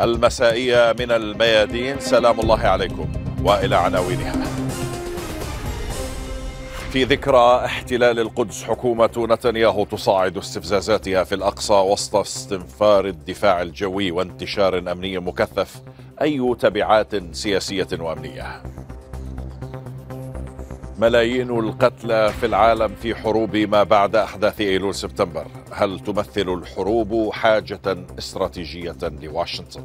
المسائية من الميادين، سلام الله عليكم. وإلى عناوينها. في ذكرى احتلال القدس، حكومة نتنياهو تصاعد استفزازاتها في الأقصى وسط استنفار الدفاع الجوي وانتشار أمني مكثف، أي تبعات سياسية وأمنية. ملايين القتلى في العالم في حروب ما بعد أحداث أيلول سبتمبر، هل تمثل الحروب حاجة استراتيجية لواشنطن؟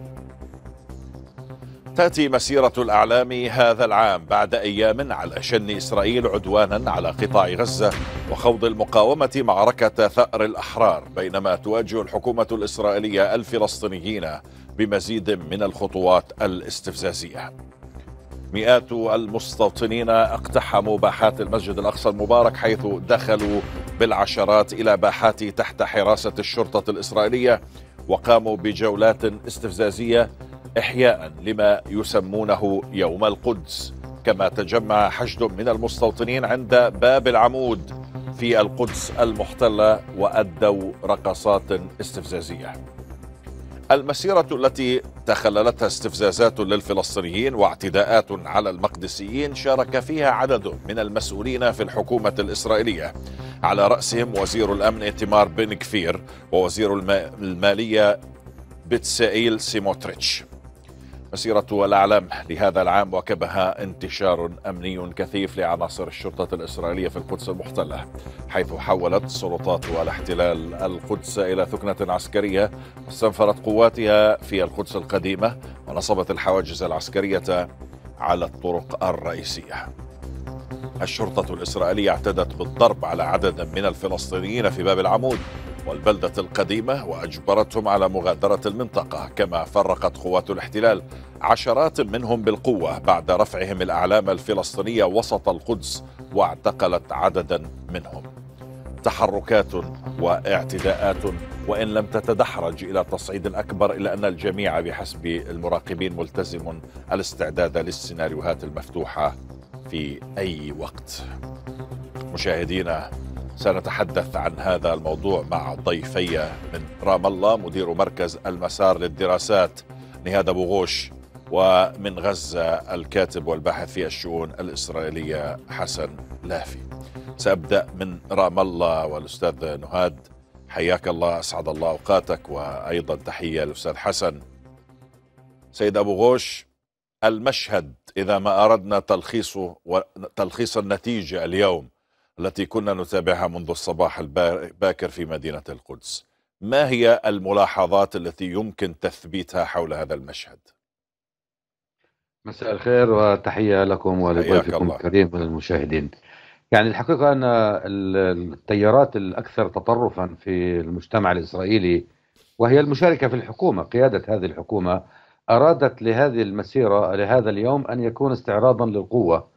تأتي مسيرة الأعلام هذا العام بعد أيام على شن إسرائيل عدوانا على قطاع غزة وخوض المقاومة معركة ثأر الأحرار، بينما تواجه الحكومة الإسرائيلية الفلسطينيين بمزيد من الخطوات الاستفزازية. مئات المستوطنين اقتحموا باحات المسجد الأقصى المبارك، حيث دخلوا بالعشرات إلى باحات تحت حراسة الشرطة الإسرائيلية، وقاموا بجولات استفزازية إحياء لما يسمونه يوم القدس. كما تجمع حشد من المستوطنين عند باب العمود في القدس المحتلة وأدوا رقصات استفزازية. المسيرة التي تخللتها استفزازات للفلسطينيين واعتداءات على المقدسيين شارك فيها عدد من المسؤولين في الحكومة الإسرائيلية، على رأسهم وزير الأمن إيتمار بن غفير ووزير المالية بتسلئيل سموتريتش. مسيرة الأعلام لهذا العام وكبها انتشار أمني كثيف لعناصر الشرطة الإسرائيلية في القدس المحتلة، حيث حولت سلطات الاحتلال القدس إلى ثكنة عسكرية، استنفرت قواتها في القدس القديمة ونصبت الحواجز العسكرية على الطرق الرئيسية. الشرطة الإسرائيلية اعتدت بالضرب على عدد من الفلسطينيين في باب العمود والبلدة القديمة وأجبرتهم على مغادرة المنطقة، كما فرقت قوات الاحتلال عشرات منهم بالقوة بعد رفعهم الأعلام الفلسطينية وسط القدس واعتقلت عددا منهم. تحركات واعتداءات وإن لم تتدحرج إلى تصعيد أكبر، إلا أن الجميع بحسب المراقبين ملتزم الاستعداد للسيناريوهات المفتوحة في أي وقت. مشاهدينا، سنتحدث عن هذا الموضوع مع ضيفي من رام الله، مدير مركز المسار للدراسات نهاد أبو غوش، ومن غزة الكاتب والباحث في الشؤون الإسرائيلية حسن لافي. سأبدأ من رام الله والأستاذ نهاد، حياك الله، أسعد الله أوقاتك، وأيضا تحية للأستاذ حسن. سيد أبو غوش، المشهد إذا ما أردنا تلخيصه وتلخيص النتيجة اليوم التي كنا نتابعها منذ الصباح الباكر في مدينة القدس، ما هي الملاحظات التي يمكن تثبيتها حول هذا المشهد؟ مساء الخير وتحية لكم ولضيفكم الكريم والمشاهدين. يعني الحقيقة أن التيارات الأكثر تطرفا في المجتمع الإسرائيلي وهي المشاركة في الحكومة، قيادة هذه الحكومة أرادت لهذه المسيرة لهذا اليوم أن يكون استعراضا للقوة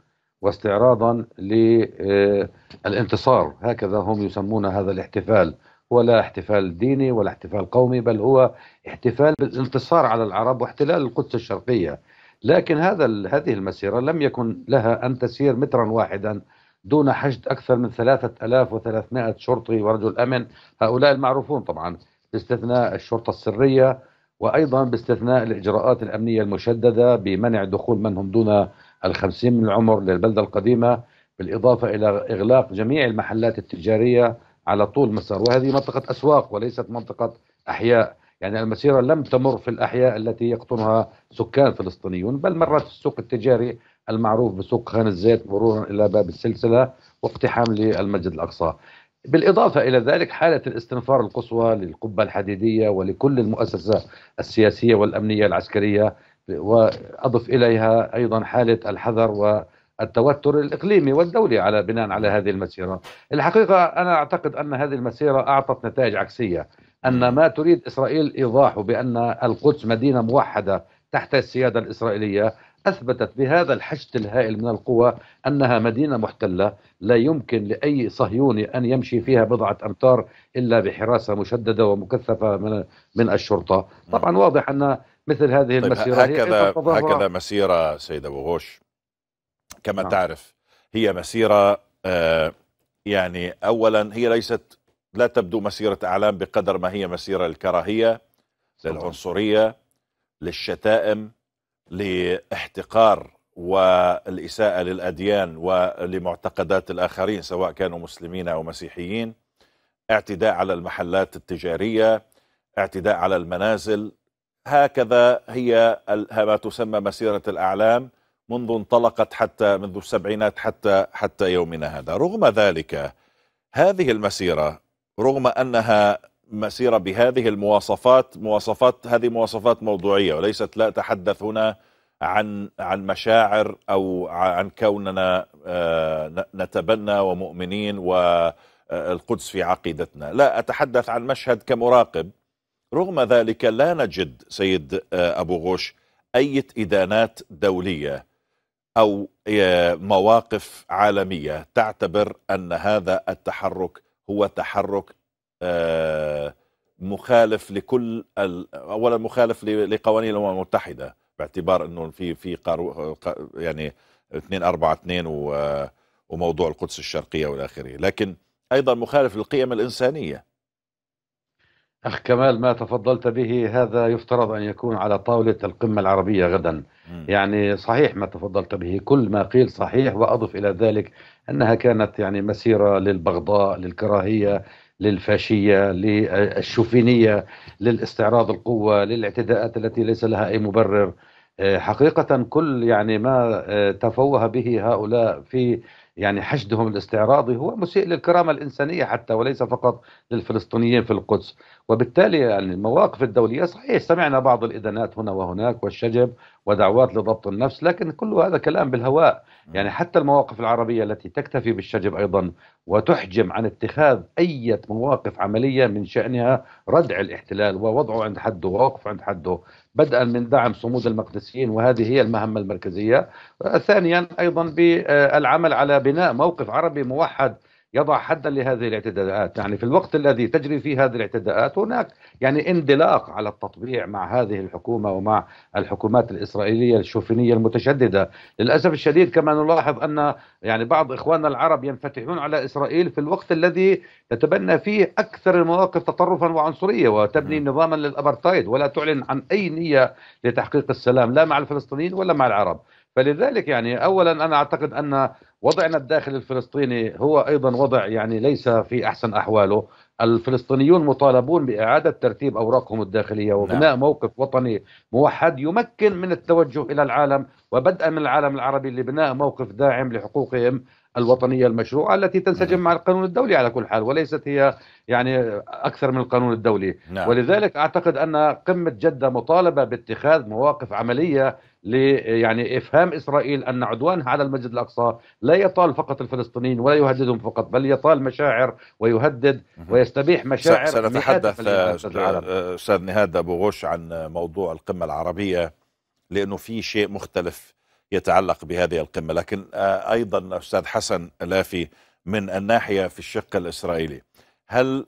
واستعراضا للانتصار، هكذا هم يسمون هذا الاحتفال، ولا احتفال ديني ولا احتفال قومي، بل هو احتفال بالانتصار على العرب واحتلال القدس الشرقية. لكن هذه المسيرة لم يكن لها أن تسير مترا واحدا دون حشد أكثر من 3300 شرطي ورجل أمن، هؤلاء المعروفون طبعا باستثناء الشرطة السرية، وأيضا باستثناء الإجراءات الأمنية المشددة بمنع دخول من هم دون ال50 من العمر للبلدة القديمة، بالإضافة إلى إغلاق جميع المحلات التجارية على طول مسار، وهذه منطقة أسواق وليست منطقة أحياء. يعني المسيرة لم تمر في الأحياء التي يقطنها سكان فلسطينيون، بل مرت في السوق التجاري المعروف بسوق خان الزيت مرورا إلى باب السلسلة واقتحام للمسجد الأقصى. بالإضافة إلى ذلك حالة الاستنفار القصوى للقبة الحديدية ولكل المؤسسة السياسية والأمنية العسكرية، وأضف إليها أيضا حالة الحذر والتوتر الإقليمي والدولي على بناء على هذه المسيرة. الحقيقة أنا أعتقد أن هذه المسيرة أعطت نتائج عكسية، أن ما تريد إسرائيل إيضاحه بأن القدس مدينة موحدة تحت السيادة الإسرائيلية أثبتت بهذا الحشد الهائل من القوة أنها مدينة محتلة لا يمكن لأي صهيوني أن يمشي فيها بضعة أمتار إلا بحراسة مشددة ومكثفة من الشرطة. طبعا واضح أن مثل هذه المسيرة هكذا مسيرة سيد أبو غوش، كما تعرف هي مسيرة يعني أولا هي ليست، لا تبدو مسيرة أعلام بقدر ما هي مسيرة للكراهية للعنصرية للشتائم، لاحتقار والإساءة للأديان ولمعتقدات الآخرين سواء كانوا مسلمين أو مسيحيين، اعتداء على المحلات التجارية، اعتداء على المنازل. هكذا هي ما تسمى مسيرة الأعلام منذ انطلقت، حتى منذ السبعينات حتى يومنا هذا. رغم ذلك هذه المسيرة، رغم أنها مسيرة بهذه المواصفات، مواصفات موضوعية، وليست، لا أتحدث هنا عن مشاعر أو عن كوننا نتبنى ومؤمنين والقدس في عقيدتنا، لا أتحدث عن مشهد كمراقب. رغم ذلك لا نجد سيد أبو غوش أي إدانات دولية أو مواقف عالمية تعتبر أن هذا التحرك هو تحرك مخالف لكل، أولا مخالف لقوانين الأمم المتحدة، باعتبار أنه في يعني 242 وموضوع القدس الشرقية والآخرية، لكن أيضا مخالف للقيم الإنسانية. أخ كمال، ما تفضلت به هذا يفترض أن يكون على طاولة القمة العربية غدا. يعني صحيح ما تفضلت به، كل ما قيل صحيح، وأضف إلى ذلك أنها كانت يعني مسيرة للبغضاء، للكراهية، للفاشية، للشوفينية، للاستعراض القوة، للاعتداءات التي ليس لها أي مبرر. حقيقة كل يعني ما تفوه به هؤلاء في يعني حشدهم الاستعراضي هو مسيء للكرامة الإنسانية حتى، وليس فقط للفلسطينيين في القدس. وبالتالي يعني المواقف الدولية صحيح سمعنا بعض الإدانات هنا وهناك والشجب ودعوات لضبط النفس، لكن كل هذا كلام بالهواء. يعني حتى المواقف العربية التي تكتفي بالشجب أيضا وتحجم عن اتخاذ أي مواقف عملية من شأنها ردع الاحتلال ووضعه عند حده ووقفه عند حده، بدءا من دعم صمود المقدسيين، وهذه هي المهمة المركزية. ثانيا أيضا بالعمل على بناء موقف عربي موحد يضع حدا لهذه الاعتداءات. يعني في الوقت الذي تجري فيه هذه الاعتداءات هناك يعني اندلاق على التطبيع مع هذه الحكومة ومع الحكومات الإسرائيلية الشوفينية المتشددة. للأسف الشديد كما نلاحظ أن يعني بعض إخواننا العرب ينفتحون على إسرائيل في الوقت الذي تتبنى فيه أكثر المواقف تطرفا وعنصرية وتبني نظاما للأبرتايد، ولا تعلن عن أي نية لتحقيق السلام لا مع الفلسطينيين ولا مع العرب. فلذلك يعني أولا أنا أعتقد أن وضعنا الداخل الفلسطيني هو أيضا وضع يعني ليس في أحسن أحواله. الفلسطينيون مطالبون بإعادة ترتيب أوراقهم الداخلية وبناء موقف وطني موحد يمكن من التوجه إلى العالم، وبدءا من العالم العربي، لبناء موقف داعم لحقوقهم الوطنية المشروعة التي تنسجم مع القانون الدولي على كل حال، وليست هي يعني أكثر من القانون الدولي. ولذلك أعتقد أن قمة جدة مطالبة باتخاذ مواقف عملية يعني إفهام إسرائيل أن عدوانها على المسجد الأقصى لا يطال فقط الفلسطينيين ولا يهددهم فقط، بل يطال مشاعر ويهدد ويستبيح مشاعر. سنتحدث أستاذ نهاد أبو غوش عن موضوع القمة العربية، لأنه في شيء مختلف يتعلق بهذه القمة، لكن أيضا أستاذ حسن لافي من الناحية في الشق الإسرائيلي، هل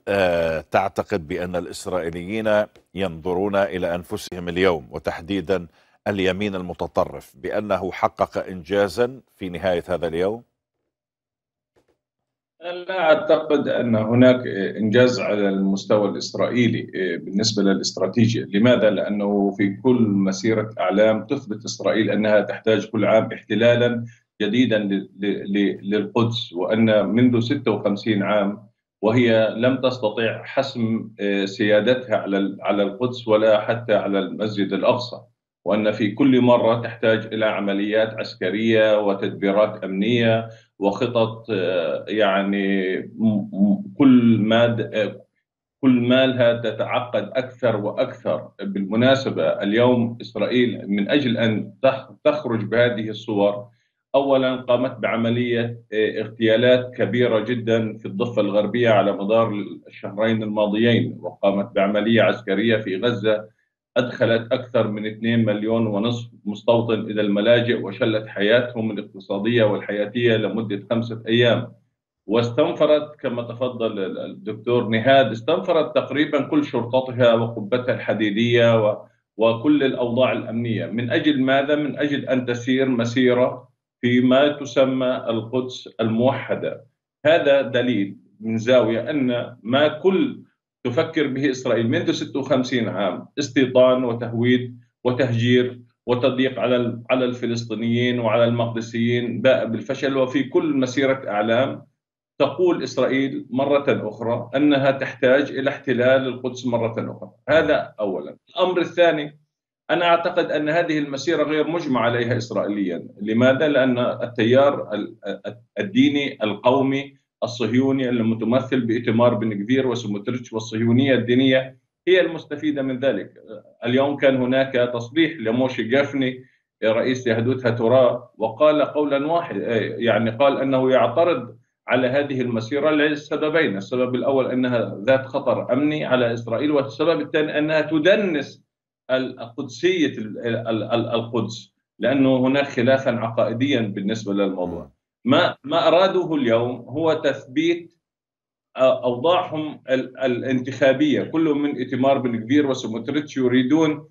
تعتقد بأن الإسرائيليين ينظرون إلى أنفسهم اليوم وتحديدا اليمين المتطرف بأنه حقق إنجازا في نهاية هذا اليوم؟ أنا لا أعتقد أن هناك إنجاز على المستوى الإسرائيلي بالنسبة للاستراتيجية. لماذا؟ لأنه في كل مسيرة أعلام تثبت إسرائيل أنها تحتاج كل عام احتلالا جديدا للقدس، وأن منذ 56 عام وهي لم تستطيع حسم سيادتها على القدس ولا حتى على المسجد الأقصى، وأن في كل مرة تحتاج إلى عمليات عسكرية وتدبيرات أمنية وخطط، يعني كل ما لها تتعقد أكثر وأكثر. بالمناسبة اليوم إسرائيل من أجل أن تخرج بهذه الصور، أولا قامت بعملية اغتيالات كبيرة جدا في الضفة الغربية على مدار الشهرين الماضيين، وقامت بعملية عسكرية في غزة أدخلت أكثر من 2.5 مليون مستوطن إلى الملاجئ وشلت حياتهم الاقتصادية والحياتية لمدة 5 أيام. واستنفرت كما تفضل الدكتور نهاد، استنفرت تقريبا كل شرطتها وقبتها الحديدية وكل الأوضاع الأمنية. من أجل ماذا؟ من أجل أن تسير مسيرة فيما تسمى القدس الموحدة. هذا دليل من زاوية أن ما كل تفكر به إسرائيل منذ 56 عام، استيطان وتهويد وتهجير وتضييق على الفلسطينيين وعلى المقدسيين، باء بالفشل. وفي كل مسيرة أعلام تقول إسرائيل مرة أخرى أنها تحتاج إلى احتلال القدس مرة أخرى. هذا أولا. الأمر الثاني، أنا أعتقد أن هذه المسيرة غير مجمع عليها إسرائيليا. لماذا؟ لأن التيار الديني القومي الصهيوني المتمثل بإيتمار بن غفير وسموتريتش والصهيونية الدينية هي المستفيدة من ذلك. اليوم كان هناك تصريح لموشي جافني رئيس يهدوت هتورا، وقال قولا واحد، يعني قال أنه يعترض على هذه المسيرة لسببين: السبب الأول أنها ذات خطر أمني على إسرائيل، والسبب الثاني أنها تدنس القدسية القدس، لأنه هناك خلافا عقائديا بالنسبة للموضوع. ما أرادوه اليوم هو تثبيت أوضاعهم الانتخابية. كل من إيتمار بن غفير وسموتريتش يريدون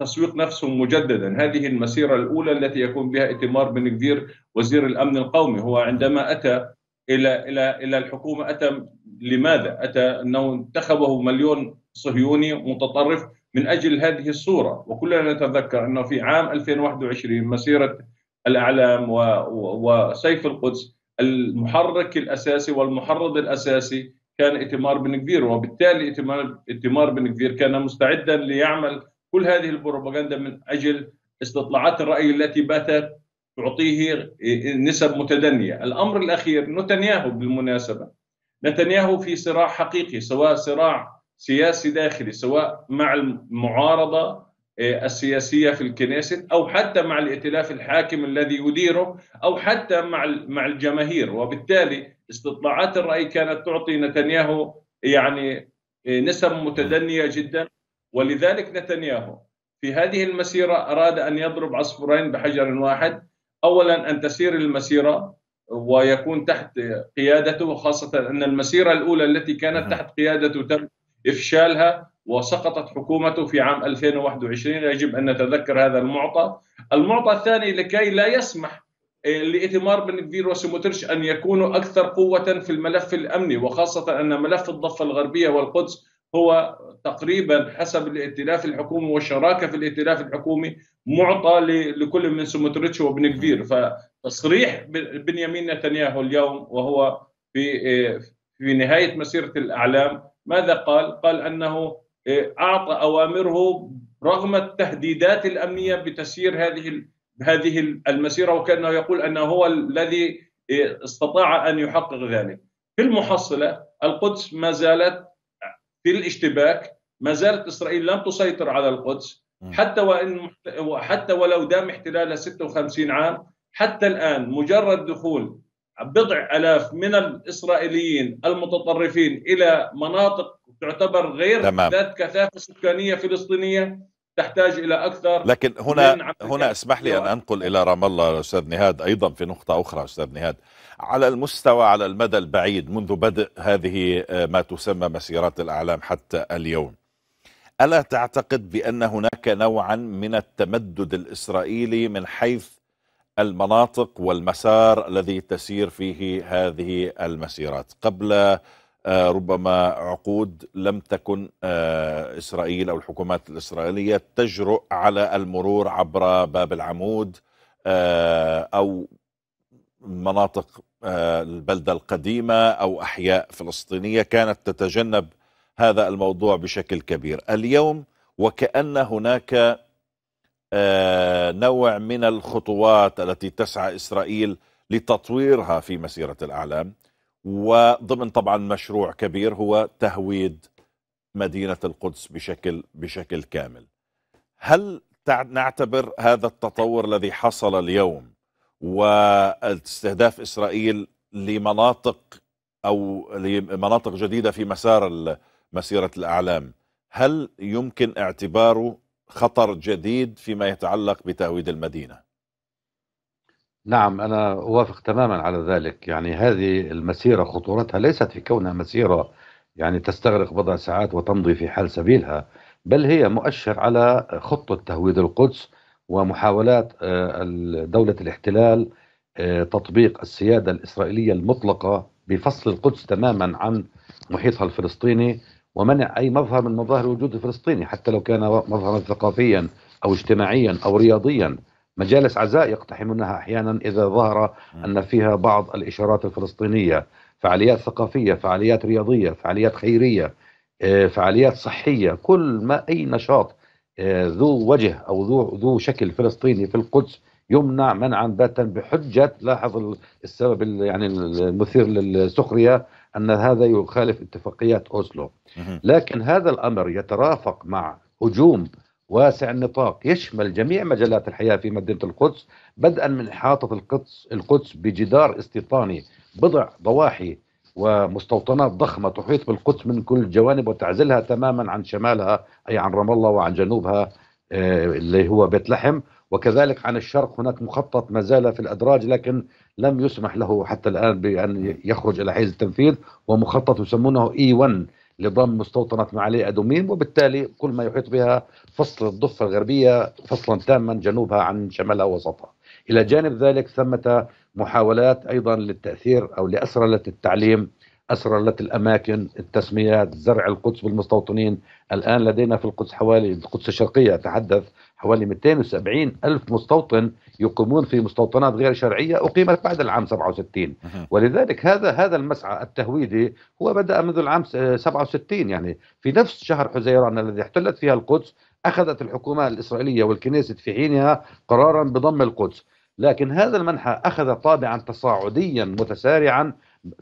تسويق نفسهم مجددا. هذه المسيرة الأولى التي يكون بها إيتمار بن غفير وزير الأمن القومي. هو عندما أتى إلى الحكومة، أتى لماذا؟ أتى أنه انتخبه مليون صهيوني متطرف من أجل هذه الصورة. وكلنا نتذكر أنه في عام 2021 مسيرة الأعلام وسيف القدس المحرك الأساسي والمحرض الأساسي كان إيتمار بن غفير، وبالتالي إيتمار بن غفير كان مستعدا ليعمل كل هذه البروباغندا من أجل استطلاعات الرأي التي باتت تعطيه نسب متدنية. الأمر الأخير نتنياهو، بالمناسبة نتنياهو في صراع حقيقي، سواء صراع سياسي داخلي، سواء مع المعارضة السياسية في الكنيست، أو حتى مع الائتلاف الحاكم الذي يديره، أو حتى مع الجماهير. وبالتالي استطلاعات الرأي كانت تعطي نتنياهو يعني نسب متدنية جدا، ولذلك نتنياهو في هذه المسيرة أراد أن يضرب عصفورين بحجر واحد. أولا أن تسير المسيرة ويكون تحت قيادته، خاصة أن المسيرة الأولى التي كانت تحت قيادته تم إفشالها وسقطت حكومته في عام 2021. يجب أن نتذكر هذا المعطى. المعطى الثاني، لكي لا يسمح لإيتمار بن غفير وسموتريتش أن يكونوا أكثر قوة في الملف الأمني، وخاصة أن ملف الضفة الغربية والقدس هو تقريبا حسب الائتلاف الحكومي والشراكة في الائتلاف الحكومي معطى لكل من سموتريتش وبن غفير. فتصريح بنيامين نتنياهو اليوم وهو في نهاية مسيرة الأعلام، ماذا قال؟ قال أنه أعطى أوامره رغم التهديدات الأمنية بتسيير هذه المسيرة، وكأنه يقول أنه هو الذي استطاع أن يحقق ذلك. في المحصلة القدس ما زالت في الاشتباك، ما زالت إسرائيل لم تسيطر على القدس حتى ولو دام احتلالها 56 عام. حتى الآن مجرد دخول بضع آلاف من الإسرائيليين المتطرفين إلى مناطق تعتبر غير ذات كثافة سكانية فلسطينية تحتاج إلى أكثر. لكن هنا اسمح لي أن أنقل إلى رام الله أستاذ نهاد، أيضا في نقطة أخرى أستاذ نهاد، على المستوى على المدى البعيد منذ بدء هذه ما تسمى مسيرات الأعلام حتى اليوم، ألا تعتقد بأن هناك نوعا من التمدد الإسرائيلي من حيث المناطق والمسار الذي تسير فيه هذه المسيرات؟ قبل ربما عقود لم تكن إسرائيل أو الحكومات الإسرائيلية تجرؤ على المرور عبر باب العمود أو مناطق البلدة القديمة أو أحياء فلسطينية، كانت تتجنب هذا الموضوع بشكل كبير. اليوم وكأن هناك نوع من الخطوات التي تسعى إسرائيل لتطويرها في مسيرة الأعلام، وضمن طبعا مشروع كبير هو تهويد مدينة القدس بشكل كامل. هل نعتبر هذا التطور الذي حصل اليوم واستهداف إسرائيل لمناطق جديدة في مسار مسيرة الأعلام، هل يمكن اعتباره خطر جديد فيما يتعلق بتهويد المدينة؟ نعم، أنا أوافق تماما على ذلك. يعني هذه المسيرة خطورتها ليست في كونها مسيرة يعني تستغرق بضع ساعات وتمضي في حال سبيلها، بل هي مؤشر على خطة تهويد القدس ومحاولات دولة الاحتلال تطبيق السيادة الإسرائيلية المطلقة بفصل القدس تماما عن محيطها الفلسطيني، ومنع أي مظهر من مظاهر الوجود الفلسطيني حتى لو كان مظهرا ثقافيا أو اجتماعيا أو رياضيا. مجالس عزاء يقتحمونها أحيانا إذا ظهر أن فيها بعض الإشارات الفلسطينية، فعاليات ثقافية، فعاليات رياضية، فعاليات خيرية، فعاليات صحية، كل ما أي نشاط ذو وجه أو ذو شكل فلسطيني في القدس يمنع منعا باتا بحجة، لاحظ السبب يعني المثير للسخرية، أن هذا يخالف اتفاقيات أوسلو. لكن هذا الأمر يترافق مع هجوم واسع النطاق يشمل جميع مجالات الحياة في مدينة القدس، بدءا من إحاطة القدس بجدار استيطاني، بضع ضواحي ومستوطنات ضخمة تحيط بالقدس من كل الجوانب وتعزلها تماما عن شمالها، أي عن رام الله، وعن جنوبها اللي هو بيت لحم، وكذلك عن الشرق هناك مخطط ما زال في الأدراج لكن لم يسمح له حتى الآن بأن يخرج إلى حيز التنفيذ، ومخطط يسمونه E1 لضم مستوطنة معالي أدوميم، وبالتالي كل ما يحيط بها فصل الضفة الغربية فصلا تاما جنوبها عن شمالها ووسطها. إلى جانب ذلك ثمة محاولات أيضا للتأثير أو لأسرلة التعليم، أسرلة الأماكن، التسميات، زرع القدس بالمستوطنين. الآن لدينا في القدس حوالي، القدس الشرقية أتحدث، حوالي 270 ألف مستوطن يقيمون في مستوطنات غير شرعية أقيمت بعد العام 67، ولذلك هذا المسعى التهويدي هو بدأ منذ العام 67، يعني في نفس شهر حزيران الذي احتلت فيها القدس أخذت الحكومة الإسرائيلية والكنيسة في حينها قرارا بضم القدس، لكن هذا المنحى أخذ طابعا تصاعديا متسارعا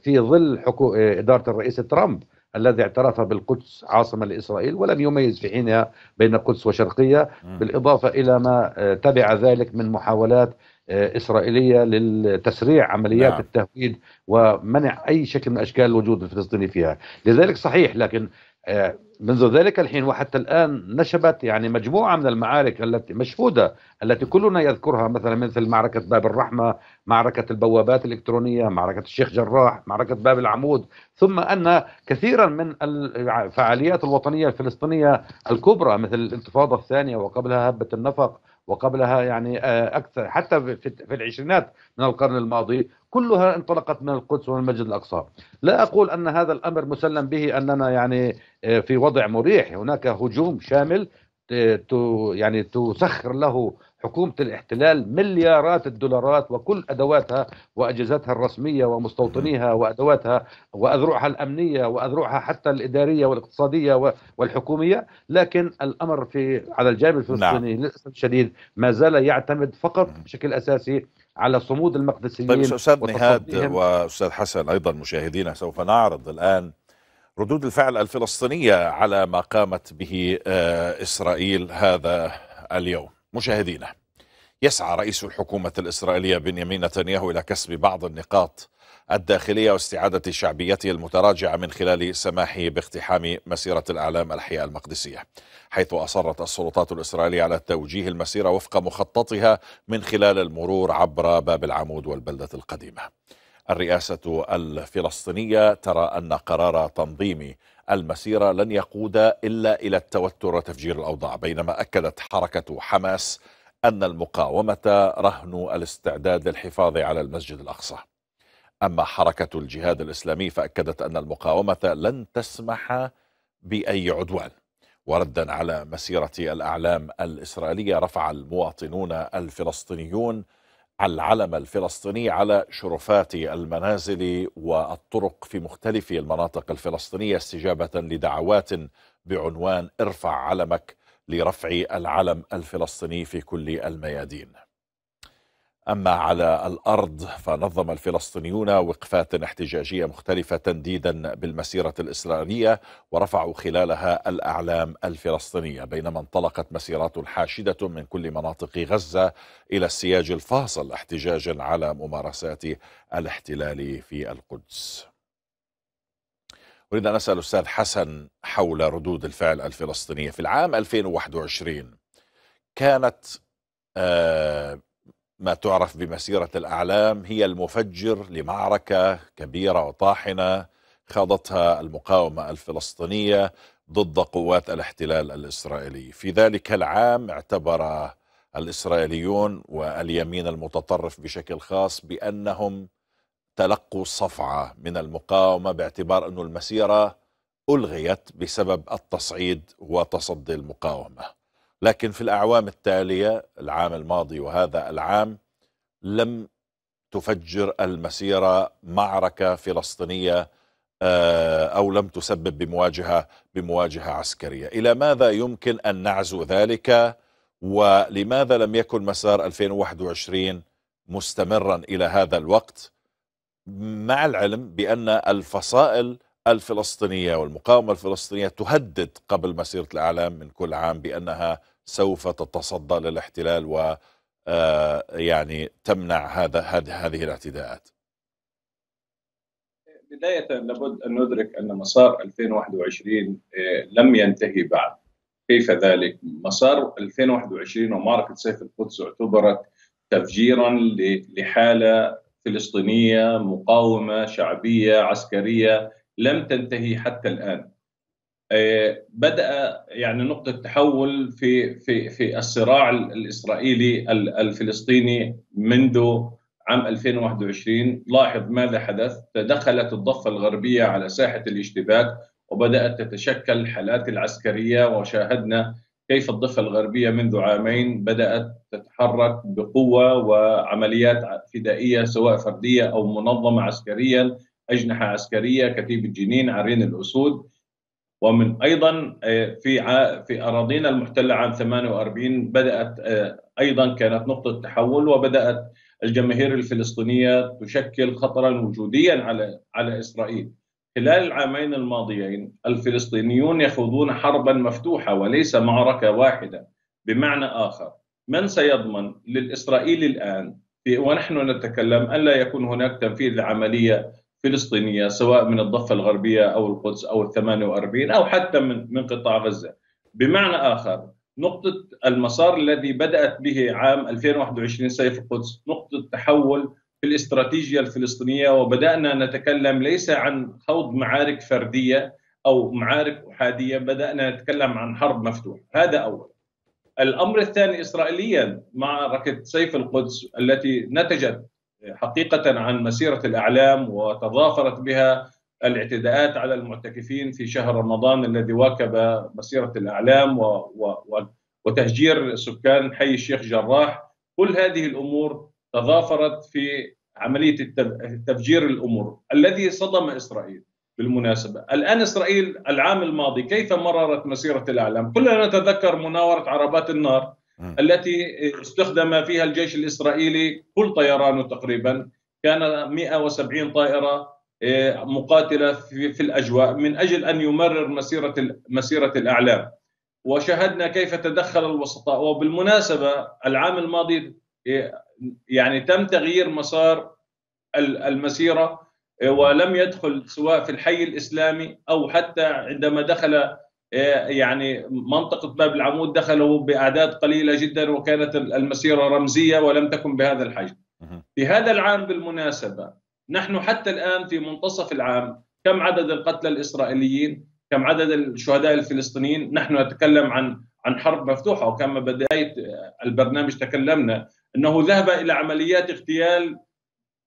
في ظل إدارة الرئيس ترامب الذي اعترف بالقدس عاصمة لإسرائيل ولم يميز في حينها بين القدس وشرقية، بالإضافة إلى ما تبع ذلك من محاولات إسرائيلية للتسريع عمليات التهويد ومنع أي شكل من أشكال الوجود الفلسطيني فيها. لذلك صحيح، لكن منذ ذلك الحين وحتى الآن نشبت يعني مجموعة من المعارك التي مشهودة، التي كلنا يذكرها، مثلا مثل معركة باب الرحمة، معركة البوابات الإلكترونية، معركة الشيخ جراح، معركة باب العمود، ثم أن كثيرا من الفعاليات الوطنية الفلسطينية الكبرى مثل الانتفاضة الثانية وقبلها هبة النفق وقبلها يعني أكثر حتى في العشرينات من القرن الماضي كلها انطلقت من القدس ومن المسجد الأقصى. لا أقول أن هذا الأمر مسلم به أننا يعني في وضع مريح، هناك هجوم شامل يعني تسخر له حكومة الاحتلال مليارات الدولارات وكل أدواتها وأجهزتها الرسمية ومستوطنيها وأدواتها وأذرعها الأمنية وأذرعها حتى الإدارية والاقتصادية والحكومية، لكن الأمر على الجانب الفلسطيني للأسف الشديد ما زال يعتمد فقط بشكل أساسي على صمود المقدسيين. طيب أستاذ نهاد وأستاذ حسن، أيضا مشاهدينا سوف نعرض الآن ردود الفعل الفلسطينية على ما قامت به إسرائيل هذا اليوم. مشاهدينا، يسعى رئيس الحكومة الإسرائيلية بنيامين نتنياهو إلى كسب بعض النقاط الداخلية واستعادة شعبيته المتراجعة من خلال سماحه باقتحام مسيرة الأعلام الحياة المقدسية، حيث أصرت السلطات الإسرائيلية على توجيه المسيرة وفق مخططها من خلال المرور عبر باب العمود والبلدة القديمة. الرئاسة الفلسطينية ترى أن قرار تنظيم المسيرة لن يقود إلا إلى التوتر وتفجير الأوضاع، بينما أكدت حركة حماس أن المقاومة رهن الاستعداد للحفاظ على المسجد الأقصى. أما حركة الجهاد الإسلامي فأكدت أن المقاومة لن تسمح بأي عدوان. وردا على مسيرة الأعلام الإسرائيلية، رفع المواطنون الفلسطينيون العلم الفلسطيني على شرفات المنازل والطرق في مختلف المناطق الفلسطينية استجابة لدعوات بعنوان ارفع علمك لرفع العلم الفلسطيني في كل الميادين. أما على الأرض فنظم الفلسطينيون وقفات احتجاجية مختلفة تنديدا بالمسيرة الإسرائيلية ورفعوا خلالها الأعلام الفلسطينية، بينما انطلقت مسيرات حاشدة من كل مناطق غزة إلى السياج الفاصل احتجاجا على ممارسات الاحتلال في القدس. أريد أن أسأل الأستاذ حسن حول ردود الفعل الفلسطينية في العام 2021. كانت ما تعرف بمسيرة الأعلام هي المفجر لمعركة كبيرة وطاحنة خاضتها المقاومة الفلسطينية ضد قوات الاحتلال الإسرائيلي. في ذلك العام اعتبر الإسرائيليون واليمين المتطرف بشكل خاص بأنهم تلقوا صفعة من المقاومة باعتبار أن المسيرة ألغيت بسبب التصعيد وتصدي المقاومة. لكن في الأعوام التالية العام الماضي وهذا العام لم تفجر المسيرة معركة فلسطينية أو لم تسبب بمواجهة عسكرية. إلى ماذا يمكن أن نعزو ذلك؟ ولماذا لم يكن مسار 2021 مستمرا إلى هذا الوقت، مع العلم بأن الفصائل الفلسطينية والمقاومة الفلسطينية تهدد قبل مسيرة الأعلام من كل عام بأنها سوف تتصدى للاحتلال و يعني تمنع هذه الاعتداءات؟ بداية لابد أن ندرك أن مسار 2021 لم ينتهي بعد. كيف ذلك؟ مسار 2021 ومعركة سيف القدس اعتبرت تفجيرا لحالة فلسطينية مقاومة شعبية عسكرية لم تنتهي حتى الآن. بدأ يعني نقطة تحول في الصراع الإسرائيلي الفلسطيني منذ عام 2021. لاحظ ماذا حدث. تدخلت الضفة الغربية على ساحة الاشتباك وبدأت تتشكل حالات العسكرية، وشاهدنا كيف الضفة الغربية منذ عامين بدأت تتحرك بقوة وعمليات فدائية سواء فردية أو منظمة عسكريا، أجنحة عسكرية، كتيبة جنين، عرين الأسود، ومن أيضا في أراضينا المحتلة عام 48 بدأت أيضا كانت نقطة تحول، وبدأت الجماهير الفلسطينية تشكل خطرا وجوديا على إسرائيل. خلال العامين الماضيين الفلسطينيون يخوضون حربا مفتوحة وليس معركة واحدة. بمعنى آخر، من سيضمن للإسرائيلي الآن ونحن نتكلم ألا يكون هناك تنفيذ لعملية فلسطينية سواء من الضفة الغربية أو القدس أو ال48 أو حتى من قطاع غزة؟ بمعنى آخر، نقطة المسار الذي بدأت به عام 2021 سيف القدس نقطة تحول في الاستراتيجية الفلسطينية، وبدأنا نتكلم ليس عن خوض معارك فردية أو معارك أحادية، بدأنا نتكلم عن حرب مفتوحة. هذا أول. الأمر الثاني، إسرائيليا معركة سيف القدس التي نتجت حقيقة عن مسيرة الأعلام وتضافرت بها الاعتداءات على المعتكفين في شهر رمضان الذي واكب مسيرة الأعلام وتهجير سكان حي الشيخ جراح، كل هذه الأمور تضافرت في عملية تفجير الأمور الذي صدم إسرائيل. بالمناسبة الآن إسرائيل العام الماضي كيف مررت مسيرة الأعلام؟ كلنا نتذكر مناورة عربات النار التي استخدم فيها الجيش الإسرائيلي كل طيرانه تقريبا، كان 170 طائرة مقاتلة في الأجواء من أجل أن يمرر مسيرة الأعلام، وشاهدنا كيف تدخل الوسطاء. وبالمناسبة العام الماضي يعني تم تغيير مسار المسيرة ولم يدخل سواء في الحي الإسلامي أو حتى عندما دخل يعني منطقة باب العمود دخلوا بأعداد قليلة جدا، وكانت المسيرة رمزية ولم تكن بهذا الحجم. في هذا العام بالمناسبة نحن حتى الآن في منتصف العام كم عدد القتلى الإسرائيليين، كم عدد الشهداء الفلسطينيين؟ نحن نتكلم عن حرب مفتوحة، وكما بداية البرنامج تكلمنا أنه ذهب إلى عمليات اغتيال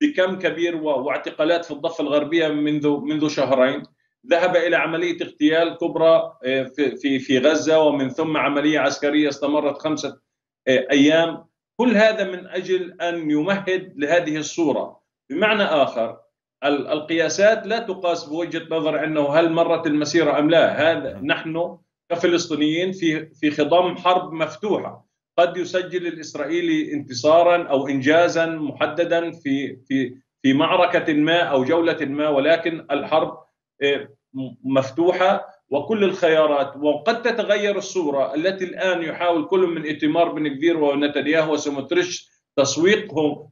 بكم كبير واعتقالات في الضفة الغربية منذ شهرين، ذهب إلى عملية اغتيال كبرى في غزة، ومن ثم عملية عسكرية استمرت 5 أيام. كل هذا من أجل أن يمهد لهذه الصورة. بمعنى آخر، القياسات لا تقاس بوجهة نظر أنه هل مرت المسيرة أم لا. هذا نحن كفلسطينيين في خضم حرب مفتوحة. قد يسجل الإسرائيلي انتصارا أو إنجازا محددا في معركة ما أو جولة ما، ولكن الحرب مفتوحة وكل الخيارات، وقد تتغير الصورة التي الآن يحاول كل من إيتمار بن غفير ونتنياهو وسموتريتش تسويقهم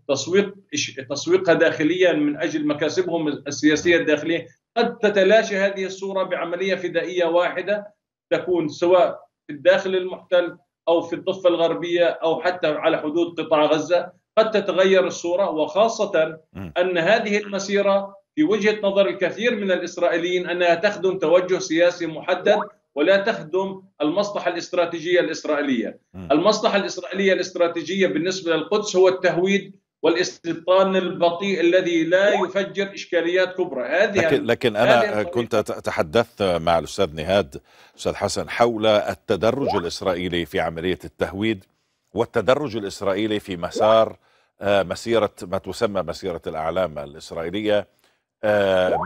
تسويقها داخليا من أجل مكاسبهم السياسية الداخلية. قد تتلاشى هذه الصورة بعملية فدائية واحدة تكون سواء في الداخل المحتل أو في الضفة الغربية أو حتى على حدود قطاع غزة. قد تتغير الصورة، وخاصة أن هذه المسيرة في وجهة نظر الكثير من الإسرائيليين أنها تخدم توجه سياسي محدد ولا تخدم المصلحة الاستراتيجية الإسرائيلية. المصلحة الاستراتيجية بالنسبة للقدس هو التهويد والاستيطان البطيء الذي لا يفجر إشكاليات كبرى. هذه لكن أنا كنت أتحدث مع الأستاذ نهاد أستاذ حسن حول التدرج الإسرائيلي في عملية التهويد والتدرج الإسرائيلي في مسار مسيرة ما تسمى مسيرة الأعلام الإسرائيلية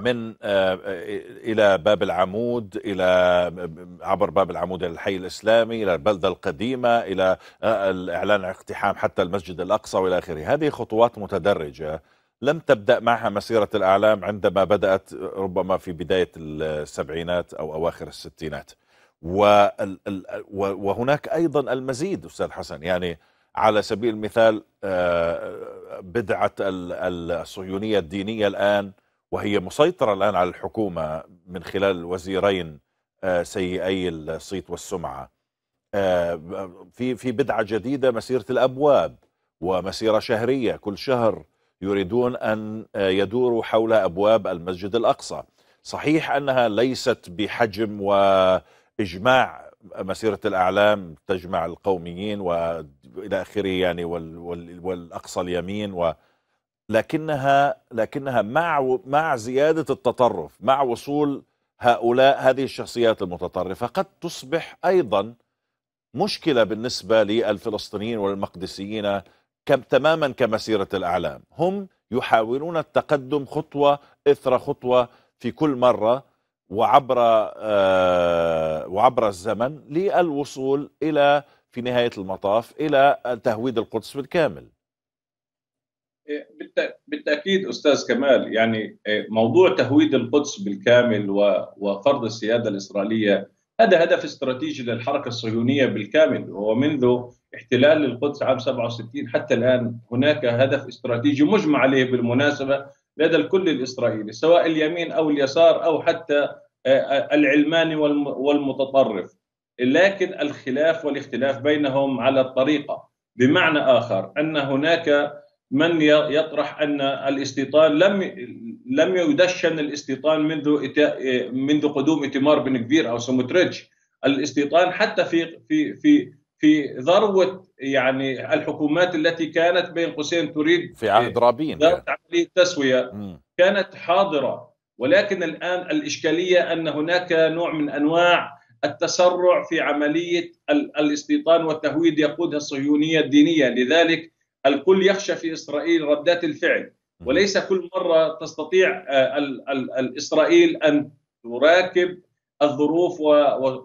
من إلى باب العمود، إلى عبر باب العمود إلى الحي الإسلامي، إلى البلدة القديمة، إلى الإعلان عن اقتحام حتى المسجد الأقصى وإلى آخره. هذه خطوات متدرجة لم تبدأ معها مسيرة الأعلام عندما بدأت ربما في بداية السبعينات أو أواخر الستينات. وهناك أيضا المزيد أستاذ حسن، يعني على سبيل المثال بدعة الصهيونية الدينية الآن، وهي مسيطرة الآن على الحكومة من خلال الوزيرين سيئي الصيت والسمعة. في بدعة جديدة، مسيرة الأبواب، ومسيرة شهرية كل شهر يريدون أن يدوروا حول أبواب المسجد الأقصى. صحيح أنها ليست بحجم وإجماع مسيرة الأعلام تجمع القوميين وإلى آخره يعني والأقصى اليمين لكنها مع زيادة التطرف، مع وصول هؤلاء هذه الشخصيات المتطرفة قد تصبح أيضا مشكلة بالنسبة للفلسطينيين والمقدسيين تماما كمسيرة الأعلام. هم يحاولون التقدم خطوة إثر خطوة في كل مرة وعبر الزمن للوصول إلى في نهاية المطاف إلى تهويد القدس بالكامل. بالتأكيد أستاذ كمال، يعني موضوع تهويد القدس بالكامل وفرض السيادة الإسرائيلية هذا هدف استراتيجي للحركة الصهيونية بالكامل، ومنذ احتلال القدس عام 67 حتى الآن هناك هدف استراتيجي مجمع عليه بالمناسبة لدى الكل الإسرائيلي، سواء اليمين أو اليسار أو حتى العلماني والمتطرف، لكن الخلاف والاختلاف بينهم على الطريقة. بمعنى آخر أن هناك من يطرح أن الاستيطان لم يدشن الاستيطان منذ قدوم إيتمار بن غفير أو سموتريتش. الاستيطان حتى في في في في ذروة يعني الحكومات التي كانت بين قوسين تريد في عهد رابين عملية تسوية كانت حاضرة، ولكن الآن الإشكالية أن هناك نوع من أنواع التسرع في عملية الاستيطان والتهويد يقودها الصهيونية الدينية. لذلك الكل يخشى في إسرائيل ردات الفعل، وليس كل مرة تستطيع إسرائيل أن تراكب الظروف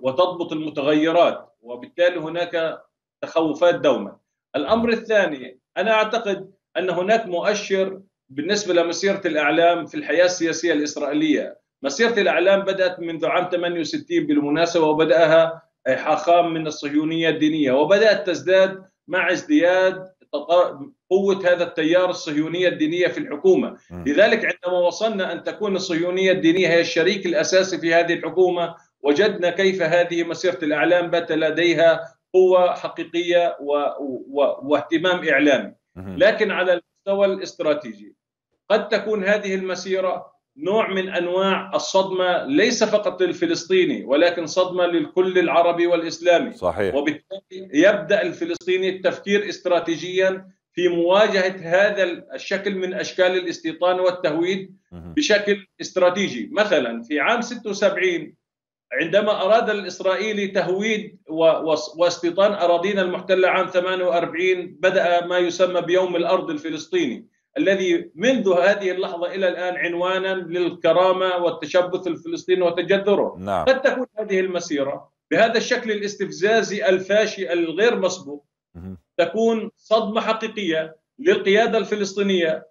وتضبط المتغيرات، وبالتالي هناك تخوفات دوما. الأمر الثاني، أنا أعتقد أن هناك مؤشر بالنسبة لمسيرة الأعلام في الحياة السياسية الإسرائيلية. مسيرة الأعلام بدأت منذ عام 68 بالمناسبة، وبدأها حاخام من الصهيونية الدينية، وبدأت تزداد مع ازدياد قوة هذا التيار الصهيونية الدينية في الحكومة. لذلك عندما وصلنا أن تكون الصهيونية الدينية هي الشريك الأساسي في هذه الحكومة، وجدنا كيف هذه مسيرة الأعلام بات لديها قوة حقيقية واهتمام إعلامي. لكن على المستوى الاستراتيجي قد تكون هذه المسيرة نوع من أنواع الصدمة، ليس فقط للفلسطيني ولكن صدمة للكل العربي والإسلامي. صحيح. وبالتالي يبدأ الفلسطيني التفكير استراتيجيا في مواجهة هذا الشكل من أشكال الاستيطان والتهويد بشكل استراتيجي. مثلا في عام 76 عندما أراد الإسرائيلي تهويد واستيطان أراضينا المحتلة عام 48 بدأ ما يسمى بيوم الأرض الفلسطيني، الذي منذ هذه اللحظة إلى الآن عنوانا للكرامة والتشبث الفلسطيني وتجذره. نعم. قد تكون هذه المسيرة بهذا الشكل الاستفزازي الفاشي الغير مسبوق تكون صدمة حقيقية للقيادة الفلسطينية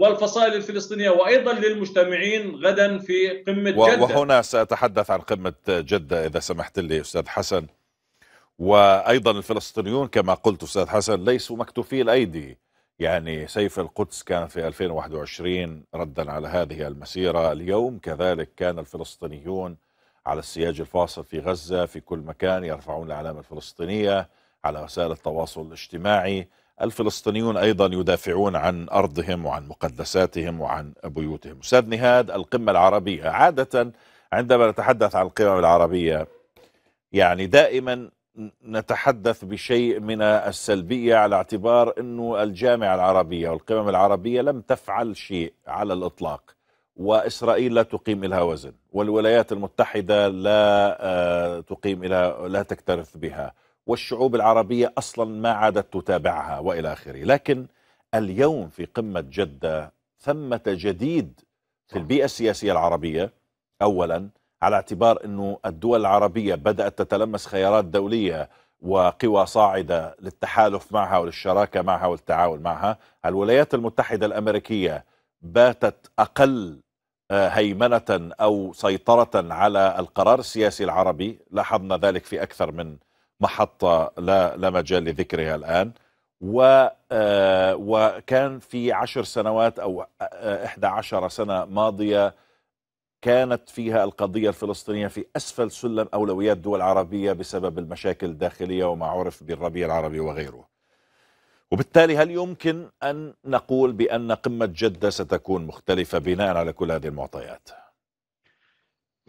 والفصائل الفلسطينية، وأيضا للمجتمعين غدا في قمة جدة. وهنا سأتحدث عن قمة جدة إذا سمحت لي أستاذ حسن. وأيضا الفلسطينيون كما قلت أستاذ حسن ليسوا مكتوفي الأيدي، يعني سيف القدس كان في 2021 ردا على هذه المسيرة. اليوم كذلك كان الفلسطينيون على السياج الفاصل في غزة، في كل مكان يرفعون العلامة الفلسطينية على وسائل التواصل الاجتماعي. الفلسطينيون أيضا يدافعون عن أرضهم وعن مقدساتهم وعن بيوتهم. أستاذ نهاد، القمة العربية، عادة عندما نتحدث عن القمم العربية يعني دائما نتحدث بشيء من السلبية على اعتبار أنه الجامعة العربية والقمم العربية لم تفعل شيء على الإطلاق، وإسرائيل لا تقيم لها وزن، والولايات المتحدة لا تقيم لها، لا تكترث بها، والشعوب العربية أصلا ما عادت تتابعها وإلى آخره. لكن اليوم في قمة جدة ثمة جديد في البيئة السياسية العربية، أولا على اعتبار أنه الدول العربية بدأت تتلمس خيارات دولية وقوى صاعدة للتحالف معها وللشراكة معها والتعاون معها. الولايات المتحدة الأمريكية باتت أقل هيمنة أو سيطرة على القرار السياسي العربي، لاحظنا ذلك في أكثر من محطة لا مجال لذكرها الآن. وكان في 10 سنوات أو 11 سنة ماضية كانت فيها القضية الفلسطينية في أسفل سلم أولويات دول عربية بسبب المشاكل الداخلية وما عرف بالربيع العربي وغيره. وبالتالي هل يمكن أن نقول بأن قمة جدة ستكون مختلفة بناء على كل هذه المعطيات؟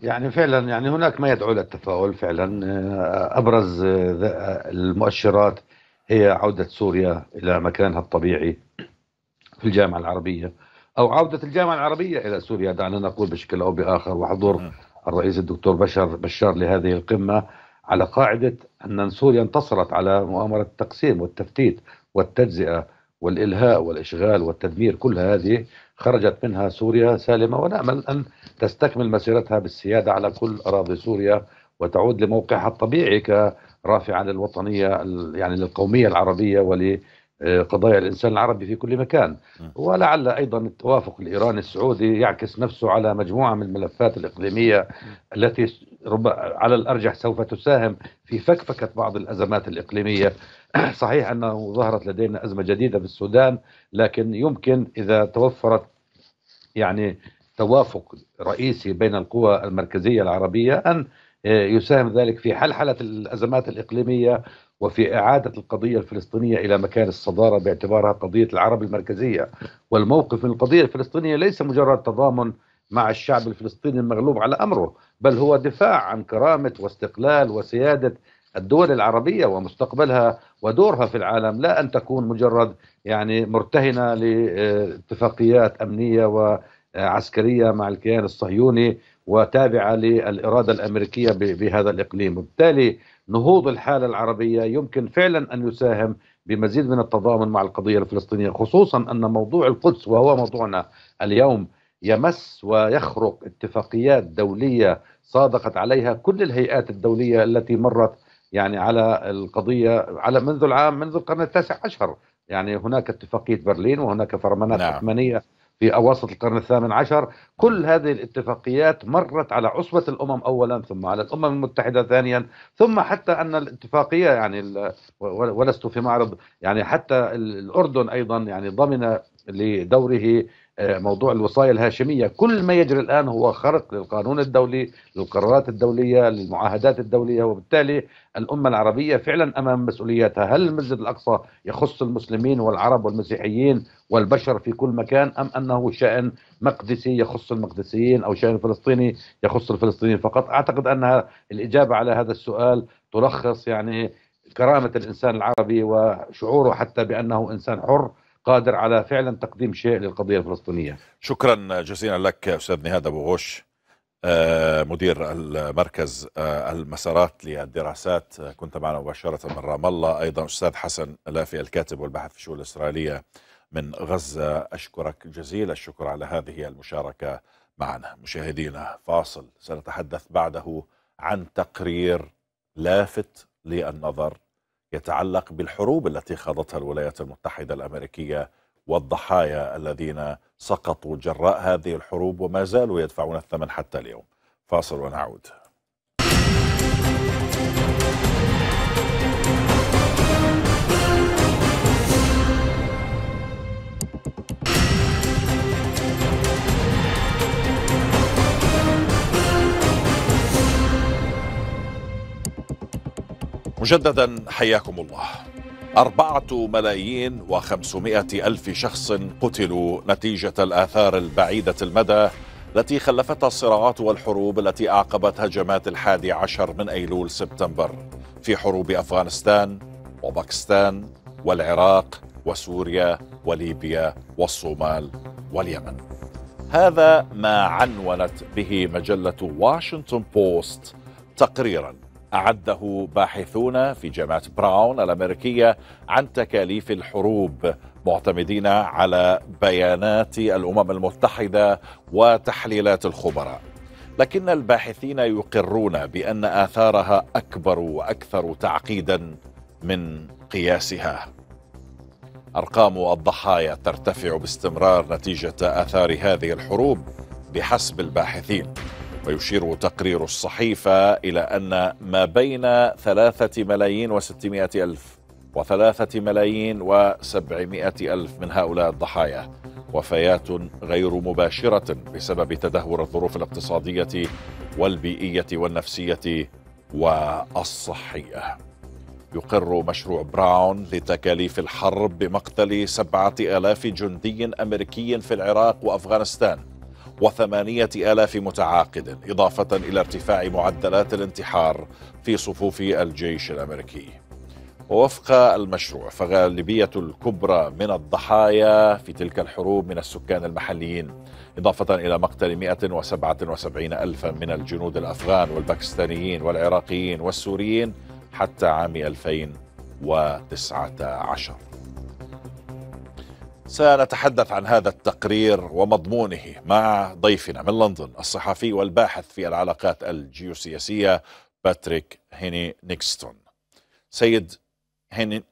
يعني فعلا يعني هناك ما يدعو للتفاؤل فعلا. أبرز المؤشرات هي عودة سوريا إلى مكانها الطبيعي في الجامعة العربية، أو عودة الجامعة العربية إلى سوريا، دعنا نقول بشكل أو بآخر، وحضور الرئيس الدكتور بشار لهذه القمة على قاعدة أن سوريا انتصرت على مؤامرة التقسيم والتفتيت والتجزئة والإلهاء والإشغال والتدمير، كل هذه خرجت منها سوريا سالمة، ونأمل أن تستكمل مسيرتها بالسيادة على كل أراضي سوريا وتعود لموقعها الطبيعي كرافعة للوطنية يعني للقومية العربية قضايا الإنسان العربي في كل مكان. ولعل أيضا التوافق الإيراني السعودي يعكس نفسه على مجموعة من الملفات الإقليمية التي على الأرجح سوف تساهم في فكفكة بعض الأزمات الإقليمية. صحيح أنه ظهرت لدينا أزمة جديدة في السودان، لكن يمكن إذا توفرت يعني توافق رئيسي بين القوى المركزية العربية أن يساهم ذلك في حلحلة الأزمات الإقليمية وفي إعادة القضية الفلسطينية إلى مكان الصدارة باعتبارها قضية العرب المركزية. والموقف من القضية الفلسطينية ليس مجرد تضامن مع الشعب الفلسطيني المغلوب على أمره، بل هو دفاع عن كرامة واستقلال وسيادة الدول العربية ومستقبلها ودورها في العالم، لا أن تكون مجرد يعني مرتهنة لاتفاقيات أمنية وعسكرية مع الكيان الصهيوني وتابعة للإرادة الأمريكية بهذا الإقليم. وبالتالي نهوض الحالة العربية يمكن فعلا أن يساهم بمزيد من التضامن مع القضية الفلسطينية، خصوصا أن موضوع القدس وهو موضوعنا اليوم يمس ويخرق اتفاقيات دولية صادقت عليها كل الهيئات الدولية التي مرت يعني على القضية على منذ القرن ال19. يعني هناك اتفاقية برلين وهناك فرمانات حتمانية في أواسط القرن ال18. كل هذه الاتفاقيات مرت على عصبة الأمم أولا، ثم على الأمم المتحدة ثانيا، ثم حتى أن الاتفاقية يعني ولست في معرض يعني حتى الأردن أيضا يعني ضمن لدوره موضوع الوصاية الهاشمية. كل ما يجري الآن هو خرق للقانون الدولي، للقرارات الدولية، للمعاهدات الدولية. وبالتالي الأمة العربية فعلا أمام مسؤوليتها. هل المسجد الأقصى يخص المسلمين والعرب والمسيحيين والبشر في كل مكان، أم أنه شأن مقدسي يخص المقدسيين أو شأن فلسطيني يخص الفلسطينيين فقط؟ أعتقد أنها الإجابة على هذا السؤال تلخص يعني كرامة الإنسان العربي وشعوره حتى بأنه إنسان حر قادر على فعلا تقديم شيء للقضية الفلسطينية. شكرا جزيلا لك أستاذ نهاد أبو غوش، مدير المركز المسارات للدراسات، كنت معنا مباشرة من رام الله. أيضا أستاذ حسن لافي، الكاتب والباحث في الشؤون الإسرائيلية من غزة، أشكرك جزيل الشكر على هذه المشاركة معنا. مشاهدينا، فاصل، سنتحدث بعده عن تقرير لافت للنظر يتعلق بالحروب التي خاضتها الولايات المتحدة الأمريكية والضحايا الذين سقطوا جراء هذه الحروب وما زالوا يدفعون الثمن حتى اليوم. فاصل ونعود. مجددا حياكم الله. 4,500,000 شخص قتلوا نتيجة الآثار البعيدة المدى التي خلفتها الصراعات والحروب التي أعقبت هجمات ال11 من أيلول سبتمبر في حروب أفغانستان وباكستان والعراق وسوريا وليبيا والصومال واليمن. هذا ما عنونت به مجلة واشنطن بوست تقريراً أعده باحثون في جامعة براون الأمريكية عن تكاليف الحروب، معتمدين على بيانات الأمم المتحدة وتحليلات الخبراء، لكن الباحثين يقرون بأن آثارها أكبر وأكثر تعقيدا من قياسها. أرقام الضحايا ترتفع باستمرار نتيجة آثار هذه الحروب بحسب الباحثين، ويشير تقرير الصحيفة إلى أن ما بين 3,600,000 و3,700,000 من هؤلاء الضحايا وفيات غير مباشرة بسبب تدهور الظروف الاقتصادية والبيئية والنفسية والصحية. يقر مشروع براون لتكاليف الحرب بمقتل 7,000 جندي أمريكي في العراق وأفغانستان و8,000 متعاقد، إضافة إلى ارتفاع معدلات الانتحار في صفوف الجيش الأمريكي. ووفق المشروع فغالبية الكبرى من الضحايا في تلك الحروب من السكان المحليين، إضافة إلى مقتل 177,000 من الجنود الأفغان والباكستانيين والعراقيين والسوريين حتى عام 2019. سنتحدث عن هذا التقرير ومضمونه مع ضيفنا من لندن الصحفي والباحث في العلاقات الجيوسياسية باتريك هينينغسن. سيد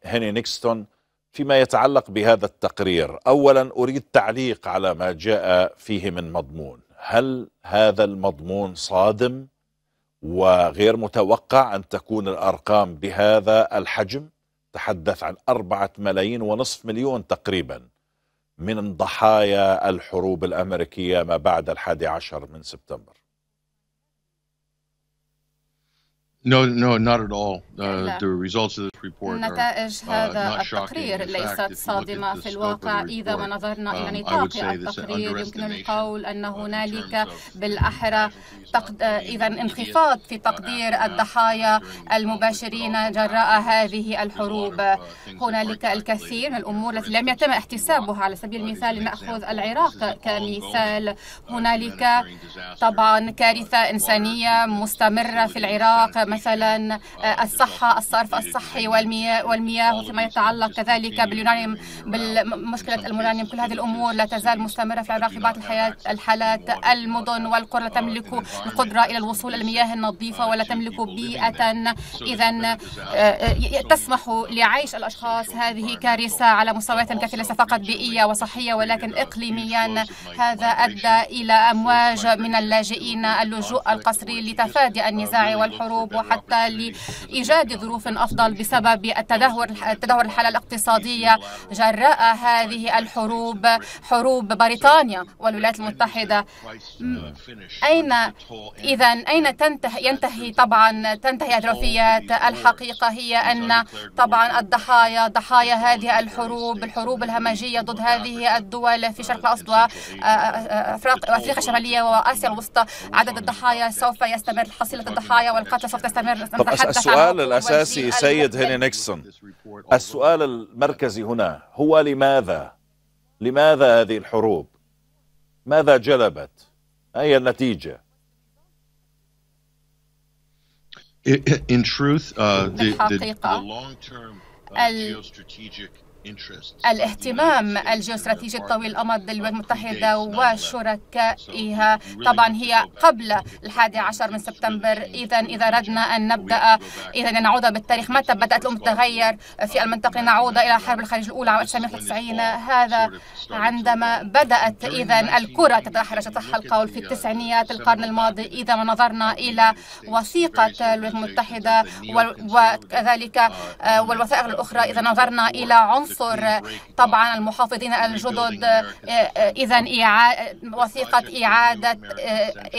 هينينغسن، فيما يتعلق بهذا التقرير، أولا أريد تعليق على ما جاء فيه من مضمون. هل هذا المضمون صادم وغير متوقع أن تكون الأرقام بهذا الحجم؟ تحدث عن 4,500,000 تقريبا من ضحايا الحروب الأمريكية ما بعد 11 سبتمبر. No, not at all. The results of this report are not shocking. In fact, if you look at the scope of the report, I would say this underestimation in terms of the مثلا الصحة، الصرف الصحي والمياه، وفيما يتعلق كذلك باليورانيوم، بالمشكلة اليورانيوم، كل هذه الأمور لا تزال مستمرة في العراق. في بعض الحالات المدن والقرى تملك القدرة إلى الوصول إلى المياه النظيفة ولا تملك بيئة إذا تسمح لعيش الأشخاص. هذه كارثة على مستويات كثيرة، ليس فقط بيئية وصحية ولكن إقليميا. هذا أدى إلى أمواج من اللاجئين، اللجوء القسري لتفادي النزاع والحروب، وحتى لإيجاد ظروف أفضل بسبب التدهور الحالة الاقتصادية جراء هذه الحروب، حروب بريطانيا والولايات المتحدة. أين ينتهي؟ طبعا تنتهي الرفيات. الحقيقة هي أن طبعا الضحايا، ضحايا هذه الحروب، الحروب الهمجية ضد هذه الدول في شرق الأوسط وأفريقيا الشمالية وآسيا الوسطى، عدد الضحايا سوف يستمر، حصيلة الضحايا والقتل سوف تستمر. طب السؤال الأساسي سيد هينينغسن، السؤال المركزي هنا هو لماذا هذه الحروب؟ ماذا جلبت؟ ما هي النتيجة؟ الاهتمام الجيوستراتيجي الطويل الأمد للولايات المتحدة وشركائها طبعا هي قبل 11 سبتمبر. إذا أردنا أن نبدأ، إذا نعود بالتاريخ، متى بدأت الأمور تتغير في المنطقة؟ نعود إلى حرب الخليج الأولى عام 1991. هذا عندما بدأت الكرة تتدحرج، صح القول، في التسعينيات القرن الماضي. إذا ما نظرنا إلى وثيقة الولايات المتحدة وكذلك والوثائق الأخرى، إذا نظرنا إلى عنصر طبعا المحافظين الجدد، إذا وثيقة